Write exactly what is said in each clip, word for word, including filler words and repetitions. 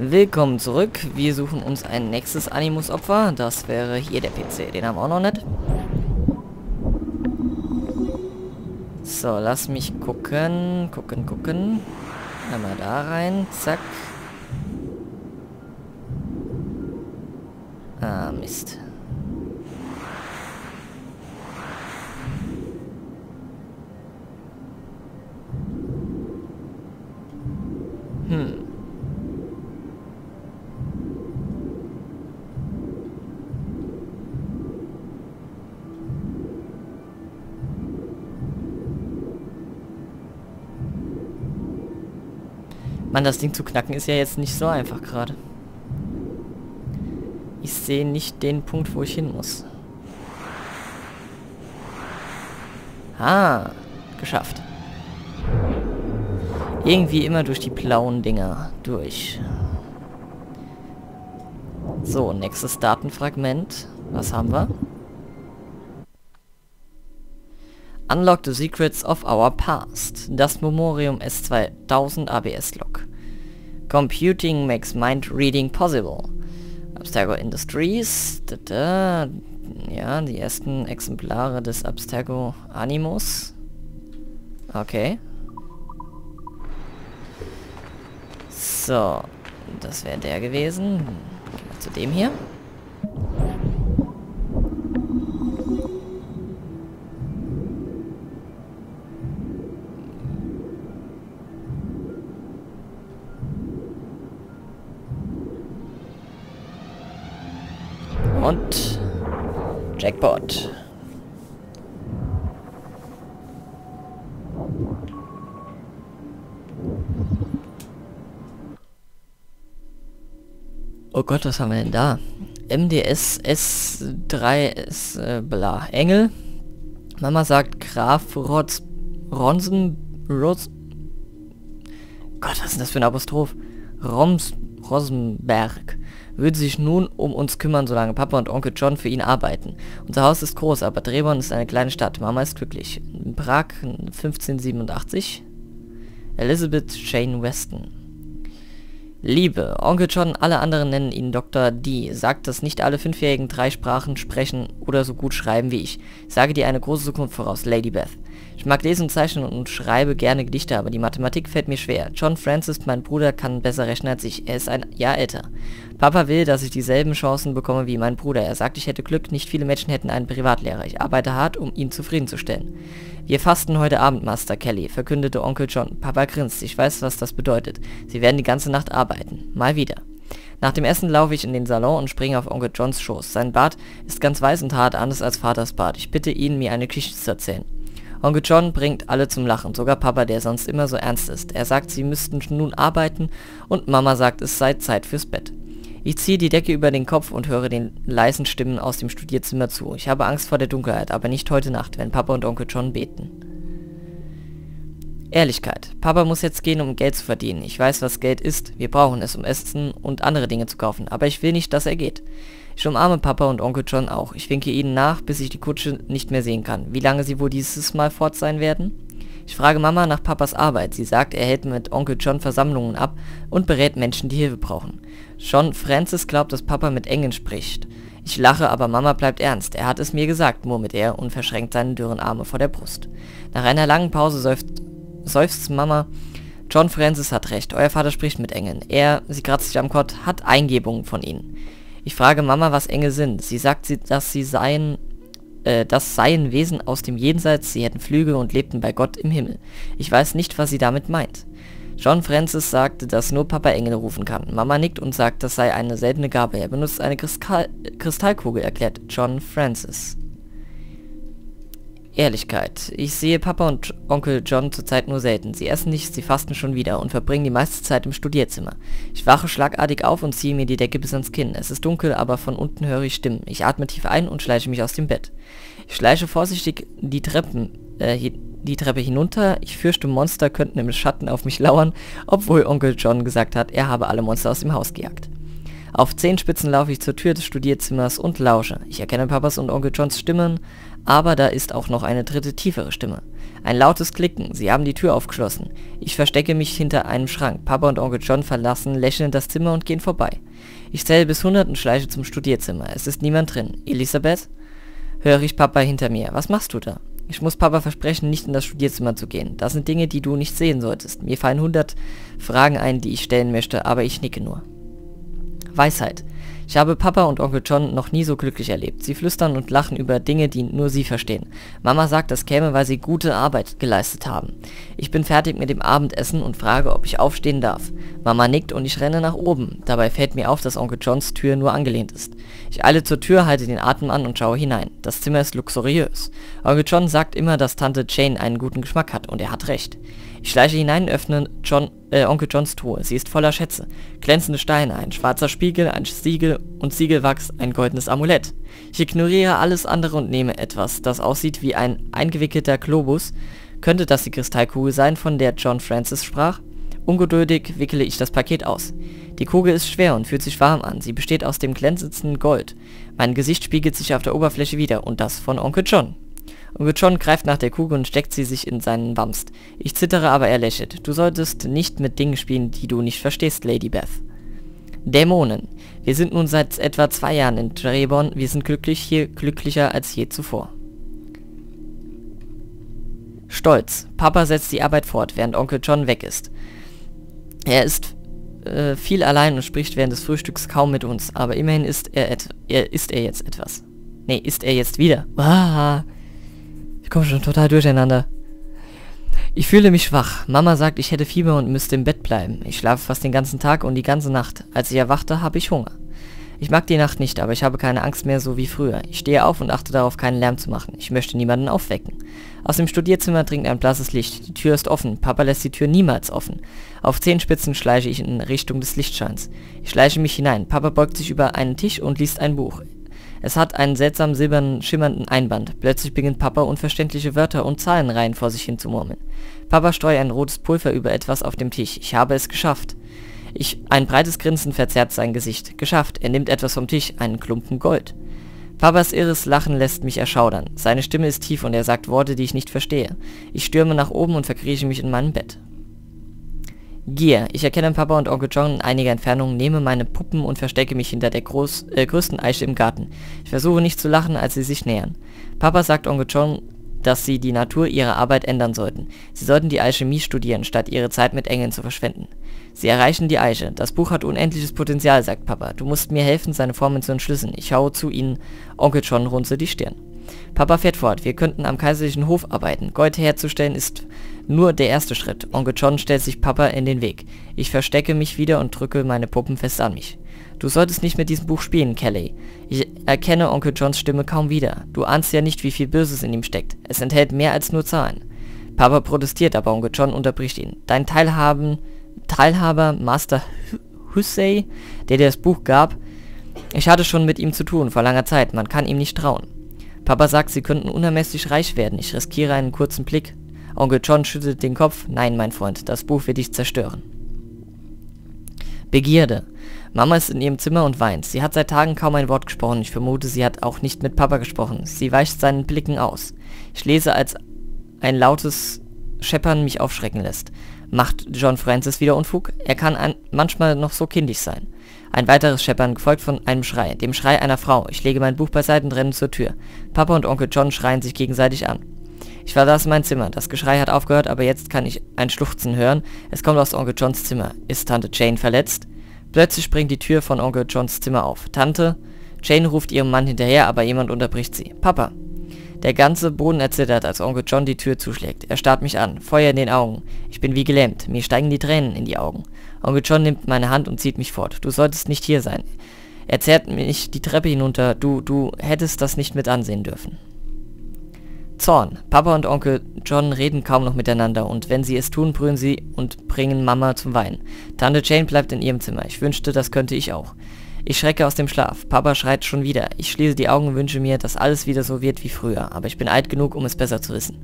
Willkommen zurück. Wir suchen uns ein nächstes Animus-Opfer. Das wäre hier der P C. Den haben wir auch noch nicht. So, lass mich gucken. Gucken, gucken. Einmal da rein. Zack. Ah, Mist. Hm. Mann, das Ding zu knacken ist ja jetzt nicht so einfach gerade. Ich sehe nicht den Punkt, wo ich hin muss. Ah, geschafft. Irgendwie immer durch die blauen Dinger durch. So, nächstes Datenfragment. Was haben wir? Unlock the secrets of our past. Das Memorium S zweitausend A B S Lock. Computing makes mind reading possible. Abstergo Industries. Da, da. Ja, die ersten Exemplare des Abstergo Animus. Okay. So, das wäre der gewesen. Gehen wir zu dem hier. Und Jackpot. Oh Gott, was haben wir denn da? M D S S drei S äh, bla Engel. Mama sagt Graf Rotz Ronsen Rotz. Gott, was ist das für ein Apostroph? Roms Rosenberg. Würde sich nun um uns kümmern, solange Papa und Onkel John für ihn arbeiten. Unser Haus ist groß, aber Třeboň ist eine kleine Stadt. Mama ist glücklich. In Prag fünfzehnhundertsiebenundachtzig. Elizabeth Jane Weston. Liebe, Onkel John, alle anderen nennen ihn Doktor D. Sagt, dass nicht alle Fünfjährigen drei Sprachen sprechen oder so gut schreiben wie ich. Ich sage dir eine große Zukunft voraus, Lady Beth. Ich mag lesen und zeichnen und schreibe gerne Gedichte, aber die Mathematik fällt mir schwer. John Francis, mein Bruder, kann besser rechnen als ich. Er ist ein Jahr älter. Papa will, dass ich dieselben Chancen bekomme wie mein Bruder. Er sagt, ich hätte Glück, nicht viele Menschen hätten einen Privatlehrer. Ich arbeite hart, um ihn zufriedenzustellen. Wir fasten heute Abend, Master Kelley, verkündete Onkel John. Papa grinst, ich weiß, was das bedeutet. Sie werden die ganze Nacht arbeiten. Mal wieder. Nach dem Essen laufe ich in den Salon und springe auf Onkel Johns Schoß. Sein Bart ist ganz weiß und hart, anders als Vaters Bart. Ich bitte ihn, mir eine Geschichte zu erzählen. Onkel John bringt alle zum Lachen, sogar Papa, der sonst immer so ernst ist. Er sagt, sie müssten nun arbeiten und Mama sagt, es sei Zeit fürs Bett. Ich ziehe die Decke über den Kopf und höre den leisen Stimmen aus dem Studierzimmer zu. Ich habe Angst vor der Dunkelheit, aber nicht heute Nacht, wenn Papa und Onkel John beten. Ehrlichkeit. Papa muss jetzt gehen, um Geld zu verdienen. Ich weiß, was Geld ist. Wir brauchen es, um Essen und andere Dinge zu kaufen. Aber ich will nicht, dass er geht. Ich umarme Papa und Onkel John auch. Ich winke ihnen nach, bis ich die Kutsche nicht mehr sehen kann. Wie lange sie wohl dieses Mal fort sein werden? Ich frage Mama nach Papas Arbeit. Sie sagt, er hält mit Onkel John Versammlungen ab und berät Menschen, die Hilfe brauchen. John Francis glaubt, dass Papa mit Engeln spricht. Ich lache, aber Mama bleibt ernst. Er hat es mir gesagt, murmelt er und verschränkt seine dürren Arme vor der Brust. Nach einer langen Pause seufzt, seufzt Mama. John Francis hat recht. Euer Vater spricht mit Engeln. Er, sie kratzt sich am Kott, hat Eingebungen von ihnen. Ich frage Mama, was Engel sind. Sie sagt, dass sie seien, äh, das seien Wesen aus dem Jenseits, sie hätten Flügel und lebten bei Gott im Himmel. Ich weiß nicht, was sie damit meint. John Francis sagte, dass nur Papa Engel rufen kann. Mama nickt und sagt, das sei eine seltene Gabe. Er benutzt eine Kristall Kristallkugel, erklärt John Francis. Ehrlichkeit. Ich sehe Papa und Onkel John zurzeit nur selten. Sie essen nichts, sie fasten schon wieder und verbringen die meiste Zeit im Studierzimmer. Ich wache schlagartig auf und ziehe mir die Decke bis ans Kinn. Es ist dunkel, aber von unten höre ich Stimmen. Ich atme tief ein und schleiche mich aus dem Bett. Ich schleiche vorsichtig die Treppen, äh, die Treppe hinunter. Ich fürchte, Monster könnten im Schatten auf mich lauern, obwohl Onkel John gesagt hat, er habe alle Monster aus dem Haus gejagt. Auf Zehenspitzen laufe ich zur Tür des Studierzimmers und lausche. Ich erkenne Papas und Onkel Johns Stimmen, aber da ist auch noch eine dritte, tiefere Stimme. Ein lautes Klicken. Sie haben die Tür aufgeschlossen. Ich verstecke mich hinter einem Schrank. Papa und Onkel John verlassen lächelnd das Zimmer und gehen vorbei. Ich zähle bis hundert und schleiche zum Studierzimmer. Es ist niemand drin. Elisabeth? Höre ich Papa hinter mir. Was machst du da? Ich muss Papa versprechen, nicht in das Studierzimmer zu gehen. Das sind Dinge, die du nicht sehen solltest. Mir fallen hundert Fragen ein, die ich stellen möchte, aber ich nicke nur. Weisheit. Ich habe Papa und Onkel John noch nie so glücklich erlebt. Sie flüstern und lachen über Dinge, die nur sie verstehen. Mama sagt, das käme, weil sie gute Arbeit geleistet haben. Ich bin fertig mit dem Abendessen und frage, ob ich aufstehen darf. Mama nickt und ich renne nach oben. Dabei fällt mir auf, dass Onkel Johns Tür nur angelehnt ist. Ich eile zur Tür, halte den Atem an und schaue hinein. Das Zimmer ist luxuriös. Onkel John sagt immer, dass Tante Jane einen guten Geschmack hat und er hat recht. Ich schleiche hinein und öffne John, äh, Onkel Johns Truhe. Sie ist voller Schätze. Glänzende Steine, ein schwarzer Spiegel, ein Siegel und Siegelwachs, ein goldenes Amulett. Ich ignoriere alles andere und nehme etwas, das aussieht wie ein eingewickelter Globus. Könnte das die Kristallkugel sein, von der John Francis sprach? Ungeduldig wickele ich das Paket aus. Die Kugel ist schwer und fühlt sich warm an. Sie besteht aus dem glänzendsten Gold. Mein Gesicht spiegelt sich auf der Oberfläche wieder und das von Onkel John. Onkel John greift nach der Kugel und steckt sie sich in seinen Wamst. Ich zittere, aber er lächelt. Du solltest nicht mit Dingen spielen, die du nicht verstehst, Lady Beth. Dämonen. Wir sind nun seit etwa zwei Jahren in Třeboň. Wir sind glücklich hier, glücklicher als je zuvor. Stolz. Papa setzt die Arbeit fort, während Onkel John weg ist. Er ist äh, viel allein und spricht während des Frühstücks kaum mit uns, aber immerhin isst er, et er, isst er jetzt etwas. Nee, isst er jetzt wieder. Ah. Ich komme schon total durcheinander. Ich fühle mich schwach. Mama sagt, ich hätte Fieber und müsste im Bett bleiben. Ich schlafe fast den ganzen Tag und die ganze Nacht. Als ich erwachte, habe ich Hunger. Ich mag die Nacht nicht, aber ich habe keine Angst mehr, so wie früher. Ich stehe auf und achte darauf, keinen Lärm zu machen. Ich möchte niemanden aufwecken. Aus dem Studierzimmer dringt ein blasses Licht. Die Tür ist offen. Papa lässt die Tür niemals offen. Auf Zehenspitzen schleiche ich in Richtung des Lichtscheins. Ich schleiche mich hinein. Papa beugt sich über einen Tisch und liest ein Buch. Es hat einen seltsamen silbernen, schimmernden Einband. Plötzlich beginnt Papa unverständliche Wörter und Zahlenreihen vor sich hin zu murmeln. Papa streut ein rotes Pulver über etwas auf dem Tisch. Ich habe es geschafft. Ich, ein breites Grinsen verzerrt sein Gesicht. Geschafft. Er nimmt etwas vom Tisch, einen Klumpen Gold. Papas irres Lachen lässt mich erschaudern. Seine Stimme ist tief und er sagt Worte, die ich nicht verstehe. Ich stürme nach oben und verkrieche mich in meinem Bett. Gier. Ich erkenne Papa und Onkel John in einiger Entfernung, nehme meine Puppen und verstecke mich hinter der groß, äh, größten Eiche im Garten. Ich versuche nicht zu lachen, als sie sich nähern. Papa sagt Onkel John, dass sie die Natur ihrer Arbeit ändern sollten. Sie sollten die Alchemie studieren, statt ihre Zeit mit Engeln zu verschwenden. Sie erreichen die Eiche. Das Buch hat unendliches Potenzial, sagt Papa. Du musst mir helfen, seine Formeln zu entschlüsseln. Ich schaue zu ihnen. Onkel John runzelt die Stirn. Papa fährt fort. Wir könnten am kaiserlichen Hof arbeiten. Gold herzustellen ist nur der erste Schritt. Onkel John stellt sich Papa in den Weg. Ich verstecke mich wieder und drücke meine Puppen fest an mich. Du solltest nicht mit diesem Buch spielen, Kelley. Ich erkenne Onkel Johns Stimme kaum wieder. Du ahnst ja nicht, wie viel Böses in ihm steckt. Es enthält mehr als nur Zahlen. Papa protestiert, aber Onkel John unterbricht ihn. Dein Teilhaben, Teilhaber, Master Hussey, der dir das Buch gab, ich hatte schon mit ihm zu tun, vor langer Zeit. Man kann ihm nicht trauen. Papa sagt, sie könnten unermesslich reich werden. Ich riskiere einen kurzen Blick. Onkel John schüttelt den Kopf. Nein, mein Freund, das Buch wird dich zerstören. Begierde. Mama ist in ihrem Zimmer und weint. Sie hat seit Tagen kaum ein Wort gesprochen. Ich vermute, sie hat auch nicht mit Papa gesprochen. Sie weicht seinen Blicken aus. Ich lese, als ein lautes Scheppern mich aufschrecken lässt. Macht John Francis wieder Unfug? Er kann ein, manchmal noch so kindisch sein. Ein weiteres Scheppern, gefolgt von einem Schrei, dem Schrei einer Frau. Ich lege mein Buch beiseite und renne zur Tür. Papa und Onkel John schreien sich gegenseitig an. Ich verlasse mein Zimmer. Das Geschrei hat aufgehört, aber jetzt kann ich ein Schluchzen hören. Es kommt aus Onkel Johns Zimmer. Ist Tante Jane verletzt? Plötzlich springt die Tür von Onkel Johns Zimmer auf. Tante Jane ruft ihrem Mann hinterher, aber jemand unterbricht sie. Papa. Der ganze Boden erzittert, als Onkel John die Tür zuschlägt. Er starrt mich an, Feuer in den Augen. Ich bin wie gelähmt. Mir steigen die Tränen in die Augen. Onkel John nimmt meine Hand und zieht mich fort. Du solltest nicht hier sein. Er zerrt mich die Treppe hinunter. Du, du hättest das nicht mit ansehen dürfen. Zorn. Papa und Onkel John reden kaum noch miteinander und wenn sie es tun, brüllen sie und bringen Mama zum Weinen. Tante Jane bleibt in ihrem Zimmer. Ich wünschte, das könnte ich auch. Ich schrecke aus dem Schlaf. Papa schreit schon wieder. Ich schließe die Augen und wünsche mir, dass alles wieder so wird wie früher, aber ich bin alt genug, um es besser zu wissen.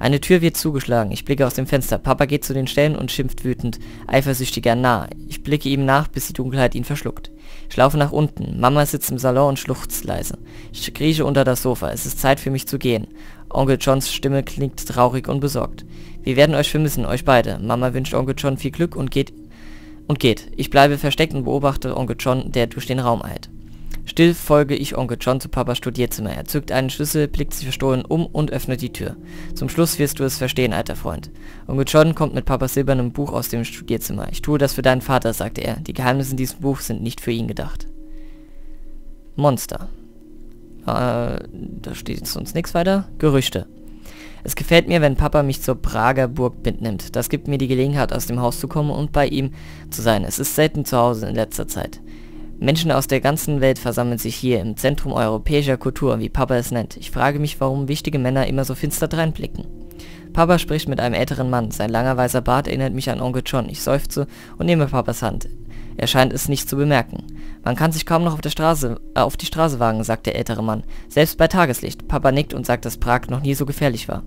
Eine Tür wird zugeschlagen. Ich blicke aus dem Fenster. Papa geht zu den Stellen und schimpft wütend, eifersüchtiger nah. Ich blicke ihm nach, bis die Dunkelheit ihn verschluckt. Ich laufe nach unten. Mama sitzt im Salon und schluchzt leise. Ich krieche unter das Sofa. Es ist Zeit für mich zu gehen. Onkel Johns Stimme klingt traurig und besorgt. Wir werden euch vermissen, euch beide. Mama wünscht Onkel John viel Glück und geht... Und geht. Ich bleibe versteckt und beobachte Onkel John, der durch den Raum eilt. Still folge ich Onkel John zu Papas Studierzimmer. Er zückt einen Schlüssel, blickt sich verstohlen um und öffnet die Tür. Zum Schluss wirst du es verstehen, alter Freund. Onkel John kommt mit Papas silbernem Buch aus dem Studierzimmer. Ich tue das für deinen Vater, sagte er. Die Geheimnisse in diesem Buch sind nicht für ihn gedacht. Monster. Äh, da steht sonst nichts weiter. Gerüchte. Es gefällt mir, wenn Papa mich zur Prager Burg mitnimmt. Das gibt mir die Gelegenheit, aus dem Haus zu kommen und bei ihm zu sein. Es ist selten zu Hause in letzter Zeit. Menschen aus der ganzen Welt versammeln sich hier im Zentrum europäischer Kultur, wie Papa es nennt. Ich frage mich, warum wichtige Männer immer so finster dreinblicken. Papa spricht mit einem älteren Mann. Sein langer weißer Bart erinnert mich an Onkel John. Ich seufze und nehme Papas Hand. Er scheint es nicht zu bemerken. Man kann sich kaum noch auf der Straße, äh, auf die Straße wagen, sagt der ältere Mann. Selbst bei Tageslicht. Papa nickt und sagt, dass Prag noch nie so gefährlich war.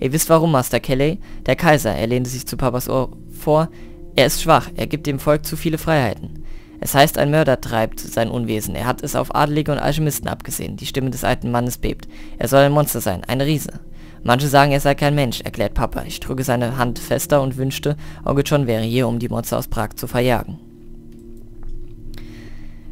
Ihr wisst warum, Master Kelley? Der Kaiser, er lehnte sich zu Papas Ohr vor. Er ist schwach, er gibt dem Volk zu viele Freiheiten. Es heißt, ein Mörder treibt sein Unwesen. Er hat es auf Adelige und Alchemisten abgesehen. Die Stimme des alten Mannes bebt. Er soll ein Monster sein, ein Riese. Manche sagen, er sei kein Mensch, erklärt Papa. Ich drücke seine Hand fester und wünschte, Onkel John wäre hier, um die Monster aus Prag zu verjagen.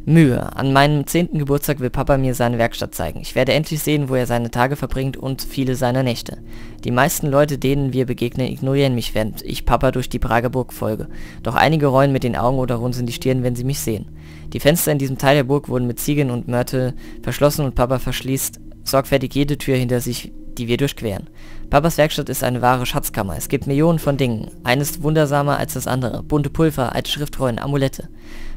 Mühe. An meinem zehnten Geburtstag will Papa mir seine Werkstatt zeigen. Ich werde endlich sehen, wo er seine Tage verbringt und viele seiner Nächte. Die meisten Leute, denen wir begegnen, ignorieren mich, während ich Papa durch die Prager Burg folge. Doch einige rollen mit den Augen oder runzeln die Stirn, wenn sie mich sehen. Die Fenster in diesem Teil der Burg wurden mit Ziegeln und Mörtel verschlossen und Papa verschließt sorgfältig jede Tür hinter sich, die wir durchqueren. Papas Werkstatt ist eine wahre Schatzkammer. Es gibt Millionen von Dingen. Eines wundersamer als das andere. Bunte Pulver, alte Schriftrollen, Amulette.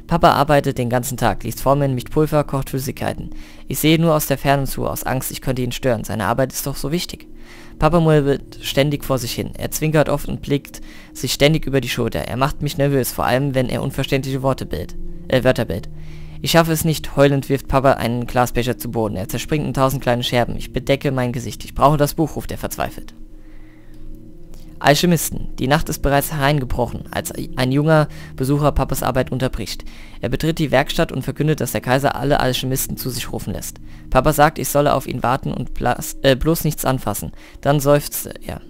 Papa arbeitet den ganzen Tag, liest Formeln, mischt Pulver, kocht Flüssigkeiten. Ich sehe nur aus der Ferne zu, aus Angst, ich könnte ihn stören. Seine Arbeit ist doch so wichtig. Papa murmelt ständig vor sich hin. Er zwinkert oft und blickt sich ständig über die Schulter. Er macht mich nervös, vor allem, wenn er unverständliche Worte bildet, äh, Wörter bildet. Ich schaffe es nicht. Heulend wirft Papa einen Glasbecher zu Boden. Er zerspringt in tausend kleine Scherben. Ich bedecke mein Gesicht. Ich brauche das Buch, ruft er verzweifelt. Alchemisten. Die Nacht ist bereits hereingebrochen, als ein junger Besucher Papas Arbeit unterbricht. Er betritt die Werkstatt und verkündet, dass der Kaiser alle Alchemisten zu sich rufen lässt. Papa sagt, ich solle auf ihn warten und bloß, äh, bloß nichts anfassen. Dann seufzt er.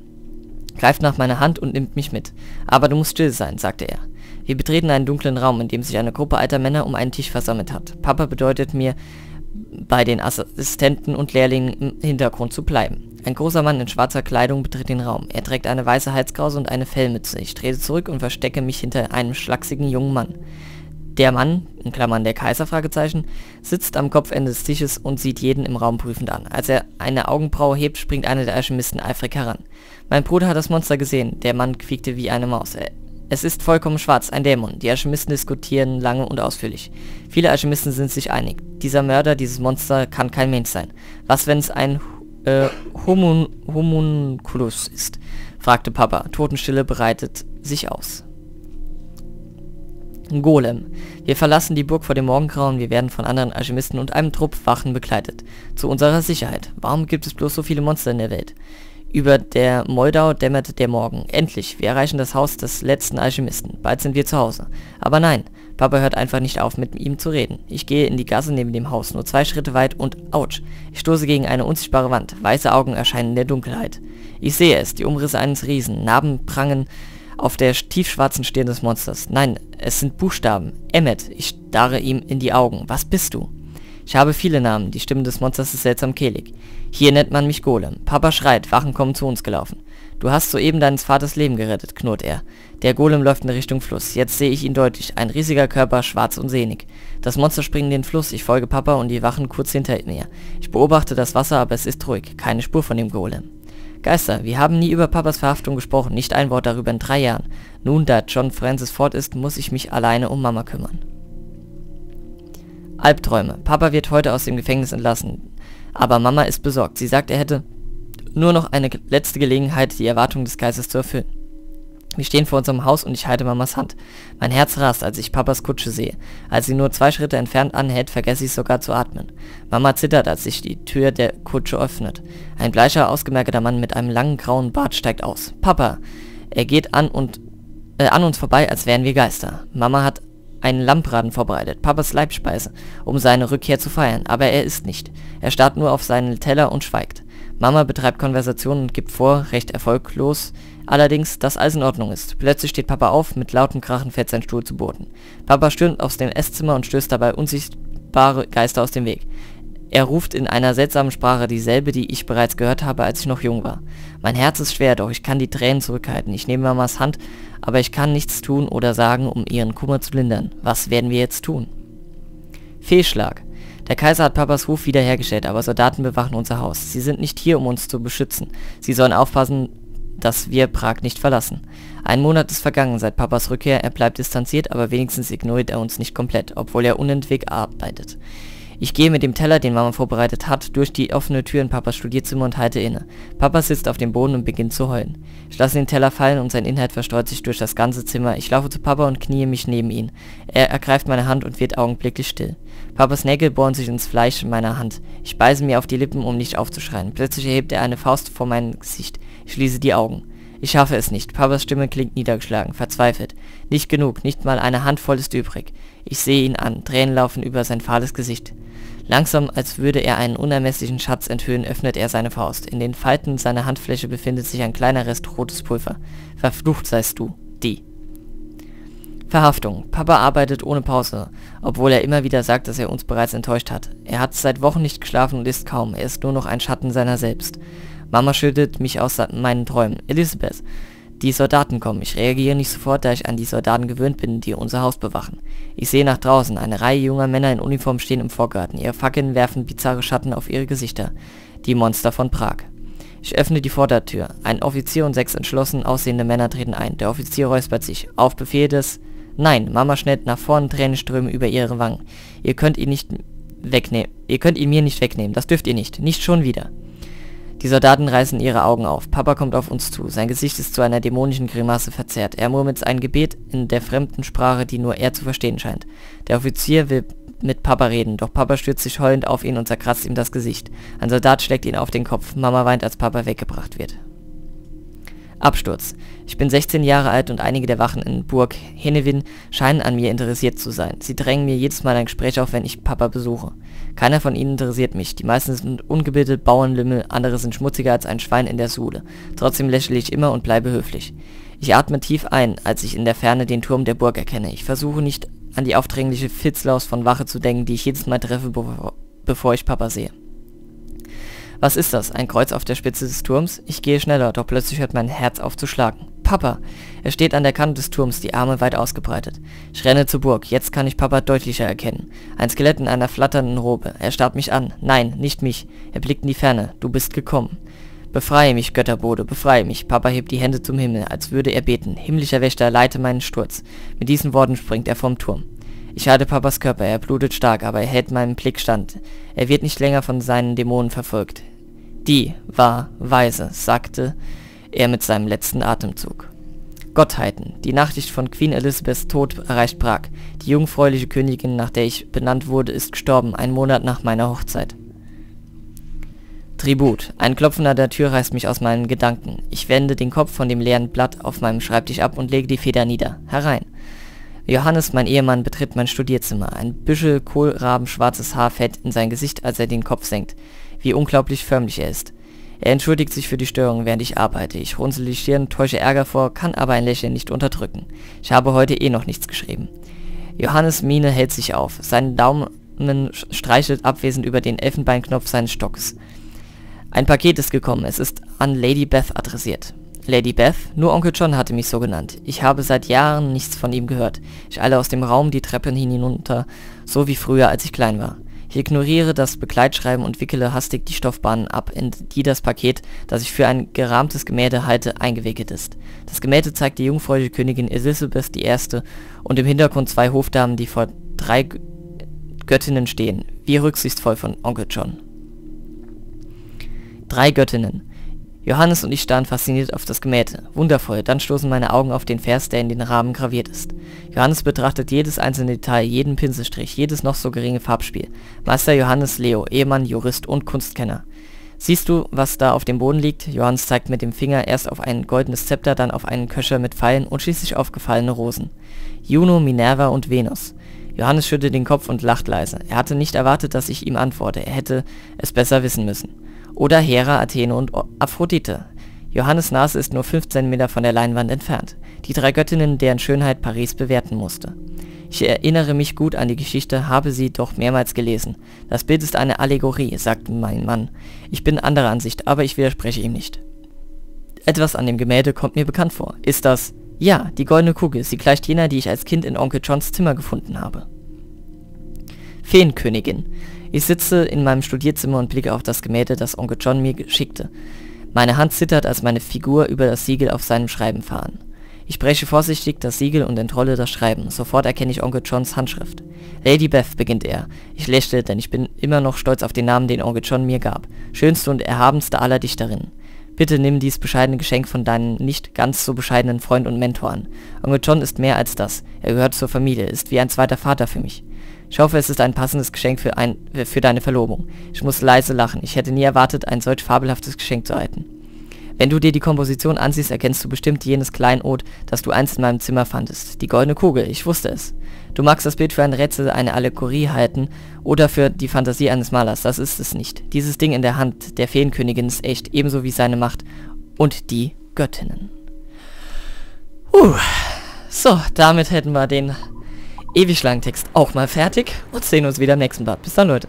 Greift nach meiner Hand und nimmt mich mit. Aber du musst still sein, sagte er. Wir betreten einen dunklen Raum, in dem sich eine Gruppe alter Männer um einen Tisch versammelt hat. Papa bedeutet mir, bei den Assistenten und Lehrlingen im Hintergrund zu bleiben. Ein großer Mann in schwarzer Kleidung betritt den Raum. Er trägt eine weiße Halskrause und eine Fellmütze. Ich trete zurück und verstecke mich hinter einem schlaksigen jungen Mann. Der Mann, in Klammern der Kaiser, Fragezeichen, sitzt am Kopfende des Tisches und sieht jeden im Raum prüfend an. Als er eine Augenbraue hebt, springt einer der Alchemisten eifrig heran. Mein Bruder hat das Monster gesehen. Der Mann quiekte wie eine Maus. Er Es ist vollkommen schwarz, ein Dämon. Die Alchemisten diskutieren lange und ausführlich. Viele Alchemisten sind sich einig. Dieser Mörder, dieses Monster, kann kein Mensch sein. Was, wenn es ein äh, Humun, Humunculus ist? Fragte Papa. Totenstille breitet sich aus. Golem. Wir verlassen die Burg vor dem Morgengrauen, wir werden von anderen Alchemisten und einem Trupp Wachen begleitet. Zu unserer Sicherheit. Warum gibt es bloß so viele Monster in der Welt? Über der Moldau dämmerte der Morgen. Endlich, wir erreichen das Haus des letzten Alchemisten. Bald sind wir zu Hause. Aber nein, Papa hört einfach nicht auf, mit ihm zu reden. Ich gehe in die Gasse neben dem Haus, nur zwei Schritte weit und ouch. Ich stoße gegen eine unsichtbare Wand. Weiße Augen erscheinen in der Dunkelheit. Ich sehe es, die Umrisse eines Riesen. Narben prangen auf der tiefschwarzen Stirn des Monsters. Nein, es sind Buchstaben. Emmet. Ich starre ihm in die Augen. Was bist du? Ich habe viele Namen, die Stimme des Monsters ist seltsam kehlig. Hier nennt man mich Golem. Papa schreit, Wachen kommen zu uns gelaufen. Du hast soeben deines Vaters Leben gerettet, knurrt er. Der Golem läuft in Richtung Fluss. Jetzt sehe ich ihn deutlich, ein riesiger Körper, schwarz und sehnig. Das Monster springt in den Fluss, ich folge Papa und die Wachen kurz hinter mir. Ich beobachte das Wasser, aber es ist ruhig, keine Spur von dem Golem. Geister, wir haben nie über Papas Verhaftung gesprochen, nicht ein Wort darüber in drei Jahren. Nun, da John Francis fort ist, muss ich mich alleine um Mama kümmern. Albträume. Papa wird heute aus dem Gefängnis entlassen. Aber Mama ist besorgt. Sie sagt, er hätte nur noch eine letzte Gelegenheit, die Erwartungen des Geistes zu erfüllen. Wir stehen vor unserem Haus und ich halte Mamas Hand. Mein Herz rast, als ich Papas Kutsche sehe. Als sie nur zwei Schritte entfernt anhält, vergesse ich sogar zu atmen. Mama zittert, als sich die Tür der Kutsche öffnet. Ein bleicher, ausgemerkelter Mann mit einem langen grauen Bart steigt aus. Papa! Er geht an, und, äh, an uns vorbei, als wären wir Geister. Mama hat einen Lambraden vorbereitet, Papas Leibspeise, um seine Rückkehr zu feiern, aber er isst nicht. Er starrt nur auf seinen Teller und schweigt. Mama betreibt Konversationen und gibt vor, recht erfolglos, allerdings, dass alles in Ordnung ist. Plötzlich steht Papa auf, mit lautem Krachen fällt sein Stuhl zu Boden. Papa stürmt aus dem Esszimmer und stößt dabei unsichtbare Geister aus dem Weg. Er ruft in einer seltsamen Sprache, dieselbe, die ich bereits gehört habe, als ich noch jung war. Mein Herz ist schwer, doch ich kann die Tränen zurückhalten. Ich nehme Mamas Hand, aber ich kann nichts tun oder sagen, um ihren Kummer zu lindern. Was werden wir jetzt tun? Fehlschlag. Der Kaiser hat Papas Ruf wiederhergestellt, aber Soldaten bewachen unser Haus. Sie sind nicht hier, um uns zu beschützen. Sie sollen aufpassen, dass wir Prag nicht verlassen. Ein Monat ist vergangen seit Papas Rückkehr. Er bleibt distanziert, aber wenigstens ignoriert er uns nicht komplett, obwohl er unentwegt arbeitet. Ich gehe mit dem Teller, den Mama vorbereitet hat, durch die offene Tür in Papas Studierzimmer und halte inne. Papa sitzt auf dem Boden und beginnt zu heulen. Ich lasse den Teller fallen und sein Inhalt verstreut sich durch das ganze Zimmer. Ich laufe zu Papa und kniee mich neben ihn. Er ergreift meine Hand und wird augenblicklich still. Papas Nägel bohren sich ins Fleisch meiner Hand. Ich beiße mir auf die Lippen, um nicht aufzuschreien. Plötzlich erhebt er eine Faust vor mein Gesicht. Ich schließe die Augen. Ich schaffe es nicht. Papas Stimme klingt niedergeschlagen, verzweifelt. Nicht genug, nicht mal eine Handvoll ist übrig. Ich sehe ihn an, Tränen laufen über sein fahles Gesicht. Langsam, als würde er einen unermesslichen Schatz enthüllen, öffnet er seine Faust. In den Falten seiner Handfläche befindet sich ein kleiner Rest rotes Pulver. Verflucht seist du, die. Verhaftung. Papa arbeitet ohne Pause, obwohl er immer wieder sagt, dass er uns bereits enttäuscht hat. Er hat seit Wochen nicht geschlafen und isst kaum, er ist nur noch ein Schatten seiner selbst. Mama schüttelt mich aus meinen Träumen. Elizabeth, die Soldaten kommen. Ich reagiere nicht sofort, da ich an die Soldaten gewöhnt bin, die unser Haus bewachen. Ich sehe nach draußen. Eine Reihe junger Männer in Uniform stehen im Vorgarten. Ihre Fackeln werfen bizarre Schatten auf ihre Gesichter. Die Monster von Prag. Ich öffne die Vordertür. Ein Offizier und sechs entschlossen aussehende Männer treten ein. Der Offizier räuspert sich. Auf Befehl des... Nein, Mama schnellt nach vorn, Tränen strömen über ihre Wangen. Ihr könnt ihn nicht wegnehmen. Ihr könnt ihn mir nicht wegnehmen. Das dürft ihr nicht. Nicht schon wieder. Die Soldaten reißen ihre Augen auf. Papa kommt auf uns zu. Sein Gesicht ist zu einer dämonischen Grimasse verzerrt. Er murmelt ein Gebet in der fremden Sprache, die nur er zu verstehen scheint. Der Offizier will mit Papa reden, doch Papa stürzt sich heulend auf ihn und zerkratzt ihm das Gesicht. Ein Soldat schlägt ihn auf den Kopf. Mama weint, als Papa weggebracht wird. Absturz. Ich bin sechzehn Jahre alt und einige der Wachen in Burg Hněvín scheinen an mir interessiert zu sein. Sie drängen mir jedes Mal ein Gespräch auf, wenn ich Papa besuche. Keiner von ihnen interessiert mich. Die meisten sind ungebildete Bauernlümmel, andere sind schmutziger als ein Schwein in der Suhle. Trotzdem lächle ich immer und bleibe höflich. Ich atme tief ein, als ich in der Ferne den Turm der Burg erkenne. Ich versuche nicht an die aufdringliche Fitzlaus von Wache zu denken, die ich jedes Mal treffe, bevor ich Papa sehe. Was ist das? Ein Kreuz auf der Spitze des Turms? Ich gehe schneller, doch plötzlich hört mein Herz auf zu schlagen. Papa! Er steht an der Kante des Turms, die Arme weit ausgebreitet. Ich renne zur Burg. Jetzt kann ich Papa deutlicher erkennen. Ein Skelett in einer flatternden Robe. Er starrt mich an. Nein, nicht mich. Er blickt in die Ferne. Du bist gekommen. Befreie mich, Götterbote, befreie mich. Papa hebt die Hände zum Himmel, als würde er beten. Himmlischer Wächter, leite meinen Sturz. Mit diesen Worten springt er vom Turm. Ich halte Papas Körper, er blutet stark, aber er hält meinem Blick stand. Er wird nicht länger von seinen Dämonen verfolgt. Die war weise, sagte er mit seinem letzten Atemzug. Gottheiten. Die Nachricht von Queen Elizabeths Tod erreicht Prag. Die jungfräuliche Königin, nach der ich benannt wurde, ist gestorben, einen Monat nach meiner Hochzeit. Tribut. Ein Klopfen an der Tür reißt mich aus meinen Gedanken. Ich wende den Kopf von dem leeren Blatt auf meinem Schreibtisch ab und lege die Feder nieder. Herein. Johannes, mein Ehemann, betritt mein Studierzimmer. Ein Büschel kohlrabenschwarzes Haar fällt in sein Gesicht, als er den Kopf senkt. Wie unglaublich förmlich er ist. Er entschuldigt sich für die Störung, während ich arbeite. Ich runzel die Stirn, täusche Ärger vor, kann aber ein Lächeln nicht unterdrücken. Ich habe heute eh noch nichts geschrieben. Johannes' Miene hält sich auf. Sein Daumen streichelt abwesend über den Elfenbeinknopf seines Stockes. Ein Paket ist gekommen. Es ist an Lady Beth adressiert. Lady Beth? Nur Onkel John hatte mich so genannt. Ich habe seit Jahren nichts von ihm gehört. Ich eile aus dem Raum die Treppen hinunter, so wie früher, als ich klein war. Ich ignoriere das Begleitschreiben und wickele hastig die Stoffbahnen ab, in die das Paket, das ich für ein gerahmtes Gemälde halte, eingewickelt ist. Das Gemälde zeigt die jungfräuliche Königin Elisabeth die Erste und im Hintergrund zwei Hofdamen, die vor drei Göttinnen stehen. Wie rücksichtsvoll von Onkel John. Drei Göttinnen. Johannes und ich starren fasziniert auf das Gemälde. Wundervoll, dann stoßen meine Augen auf den Vers, der in den Rahmen graviert ist. Johannes betrachtet jedes einzelne Detail, jeden Pinselstrich, jedes noch so geringe Farbspiel. Master Johannes Leo, Ehemann, Jurist und Kunstkenner. Siehst du, was da auf dem Boden liegt? Johannes zeigt mit dem Finger erst auf ein goldenes Zepter, dann auf einen Köcher mit Pfeilen und schließlich auf gefallene Rosen. Juno, Minerva und Venus. Johannes schüttelt den Kopf und lacht leise. Er hatte nicht erwartet, dass ich ihm antworte. Er hätte es besser wissen müssen. oder Hera, Athene und Aphrodite. Johannes' Nase ist nur fünfzehn Meter von der Leinwand entfernt. Die drei Göttinnen, deren Schönheit Paris bewerten musste. Ich erinnere mich gut an die Geschichte, habe sie doch mehrmals gelesen. Das Bild ist eine Allegorie, sagt mein Mann. Ich bin anderer Ansicht, aber ich widerspreche ihm nicht. Etwas an dem Gemälde kommt mir bekannt vor. Ist das... Ja, die goldene Kugel. Sie gleicht jener, die ich als Kind in Onkel Johns Zimmer gefunden habe. Feenkönigin. Ich sitze in meinem Studierzimmer und blicke auf das Gemälde, das Onkel John mir schickte. Meine Hand zittert, als meine Figur über das Siegel auf seinem Schreiben fahren. Ich breche vorsichtig das Siegel und entrolle das Schreiben. Sofort erkenne ich Onkel Johns Handschrift. Lady Beth, beginnt er. Ich lächle, denn ich bin immer noch stolz auf den Namen, den Onkel John mir gab. Schönste und erhabenste aller Dichterinnen. Bitte nimm dieses bescheidene Geschenk von deinem nicht ganz so bescheidenen Freund und Mentor an. Onkel John ist mehr als das. Er gehört zur Familie, ist wie ein zweiter Vater für mich. Ich hoffe, es ist ein passendes Geschenk für, ein, für deine Verlobung. Ich muss leise lachen. Ich hätte nie erwartet, ein solch fabelhaftes Geschenk zu erhalten. Wenn du dir die Komposition ansiehst, erkennst du bestimmt jenes Kleinod, das du einst in meinem Zimmer fandest. Die goldene Kugel, ich wusste es. Du magst das Bild für ein Rätsel, eine Allegorie halten oder für die Fantasie eines Malers, das ist es nicht. Dieses Ding in der Hand der Feenkönigin ist echt, ebenso wie seine Macht und die Göttinnen. Uh, so, damit hätten wir den ewig langen Text auch mal fertig und sehen uns wieder im nächsten Part. Bis dann, Leute.